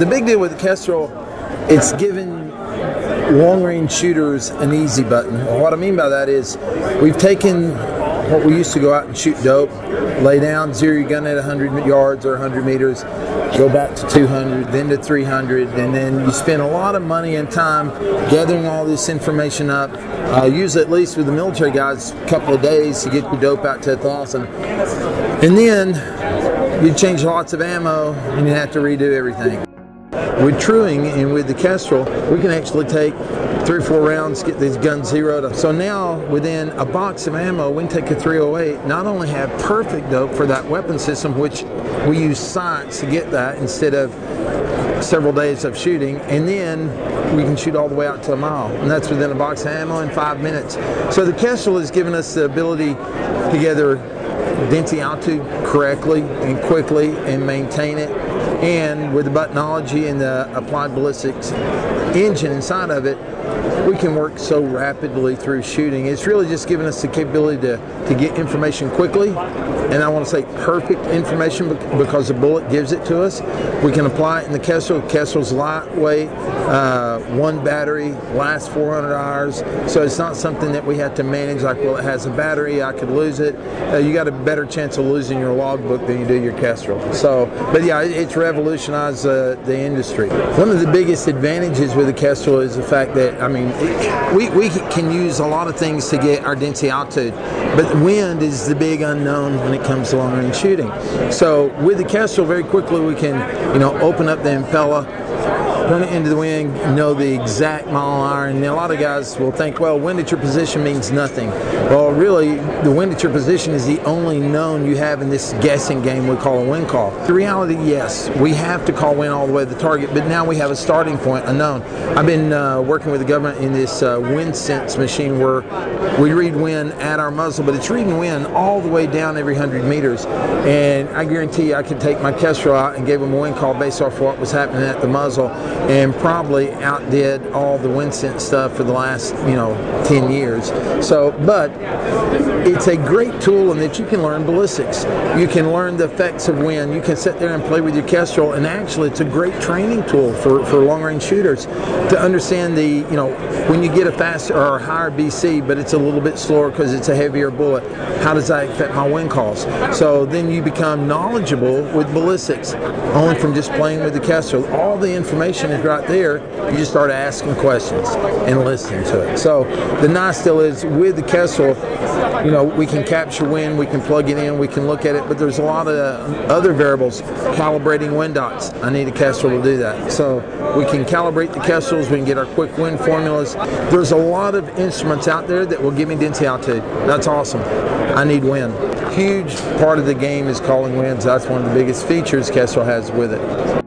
The big deal with the Kestrel, it's given long-range shooters an easy button. And what I mean by that is we've taken what we used to go out and shoot dope, lay down, zero your gun at 100 yards or 100 meters, go back to 200, then to 300, and then you spend a lot of money and time gathering all this information up. Usually, at least with the military guys, a couple of days to get the dope out to 1,000. And then you change lots of ammo and you have to redo everything. With truing and with the Kestrel, we can actually take 3 or 4 rounds, get these guns zeroed up. So now, within a box of ammo, we can take a 308, not only have perfect dope for that weapon system, which we use science to get that instead of several days of shooting, and then we can shoot all the way out to a mile. And that's within a box of ammo in 5 minutes. So the Kestrel has given us the ability to gather density altitude correctly and quickly and maintain it. And with the buttonology and the Applied Ballistics engine inside of it, we can work so rapidly through shooting. It's really just given us the capability to get information quickly, and I want to say perfect information because the bullet gives it to us. We can apply it in the Kestrel. Kestrel's lightweight, one battery, lasts 400 hours, so it's not something that we have to manage like, well, it has a battery, I could lose it. You got a better chance of losing your logbook than you do your Kestrel. So, but yeah, it's revolutionized the industry. One of the biggest advantages with the Kestrel is the fact that, I mean, we can use a lot of things to get our density altitude, but wind is the big unknown when it comes to long-range shooting. So with the Kestrel, very quickly we can, you know, open up the impeller, turn it into the wing, know the exact mile an hour. And a lot of guys will think, well, wind at your position means nothing. Well, really, the wind at your position is the only known you have in this guessing game we call a wind call. The reality, yes, we have to call wind all the way to the target, but now we have a starting point, a known. I've been working with the government in this wind sense machine where we read wind at our muzzle, but it's reading wind all the way down every 100 meters. And I guarantee you I could take my Kestrel out and give them a wind call based off what was happening at the muzzle, and probably outdid all the wind sense stuff for the last, you know, 10 years. So, but it's a great tool in that you can learn ballistics. You can learn the effects of wind. You can sit there and play with your Kestrel, and actually it's a great training tool for long-range shooters to understand the, you know, when you get a faster or a higher BC, but it's a little bit slower because it's a heavier bullet, how does that affect my wind calls? So then you become knowledgeable with ballistics, only from just playing with the Kestrel. All the information is right there. You just start asking questions and listening to it. So the nice deal is with the Kestrel, you know, we can capture wind, we can plug it in, we can look at it, but there's a lot of other variables. Calibrating wind dots, I need a Kestrel to do that. So we can calibrate the Kestrels, we can get our quick wind formulas. There's a lot of instruments out there that will give me density altitude. That's awesome. I need wind. Huge part of the game is calling winds. That's one of the biggest features Kestrel has with it.